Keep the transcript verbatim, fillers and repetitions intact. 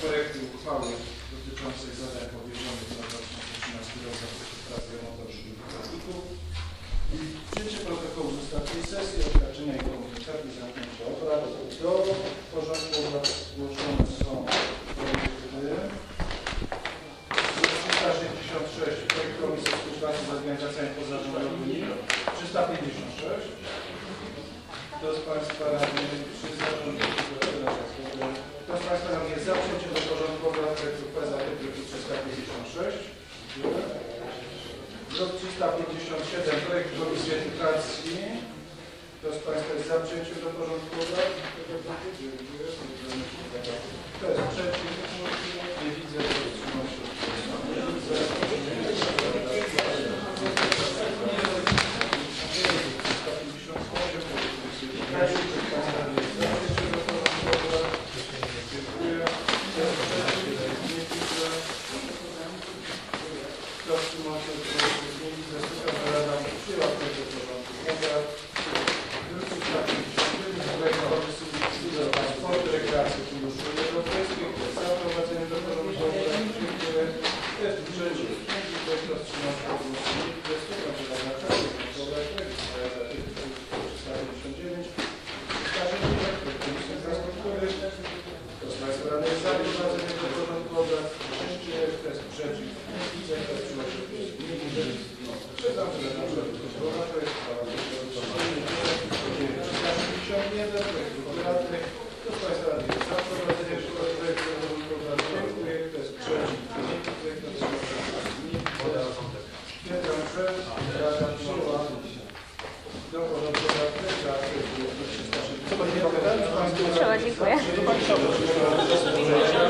Projektu uchwały dotyczącej zadań powierzonych na dwa tysiące trzynasty rok zakresie prac geomotorów i pracowników i przyjęcie protokołu z ostatniej sesji, oświadczenia i komunikatu zamknięcia obrad. Do porządku obrad zgłoszone są projekty trzysta sześćdziesiąt sześć, projekt Komisji Współpracy z Organizacjami Pozarządowymi, trzysta pięćdziesiąt sześć. Kto z Państwa radnych jest za przyjęcie do porządku obrad projektu uchwały zawartego w druku trzysta pięćdziesiąt sześć? Druk trzysta pięćdziesiąt siedem, projekt Komisji Edukacji. Kto z Państwa jest za przyjęciem do porządku obrad? Kto jest przeciw? Nie widzę. Dziękuję.